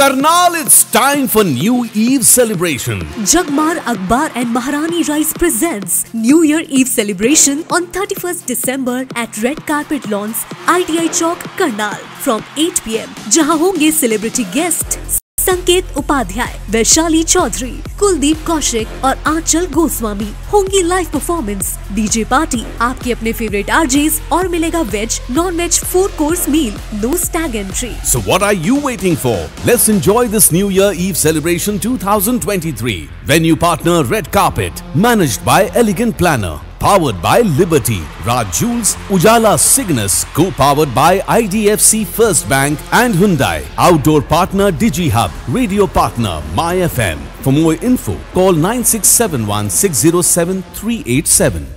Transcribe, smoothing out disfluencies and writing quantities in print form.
Karnal, it's time for New Eve celebration. Jag Marg, Akbar and Maharani Rice presents New Year Eve celebration on 31st December at Red Carpet Lawns, ITI Chowk, Karnal from 8 PM. जहां होंगे celebrity guest संकेत उपाध्याय, वैशाली चौधरी, कुलदीप कौशिक और आंचल गोस्वामी। होंगी live performance, DJ party, आपके अपने favourite RJs और मिलेगा veg, non veg food course meal, no stag entry. So what are you waiting for? Let's enjoy this New Year Eve celebration 2023. Venue partner Red Carpet, managed by Elegant Planner, powered by Liberty, Raj Jules, Ujala Cygnus, co-powered by IDFC First Bank and Hyundai. Outdoor partner DigiHub, radio partner MyFM. For more info, call 9671607387.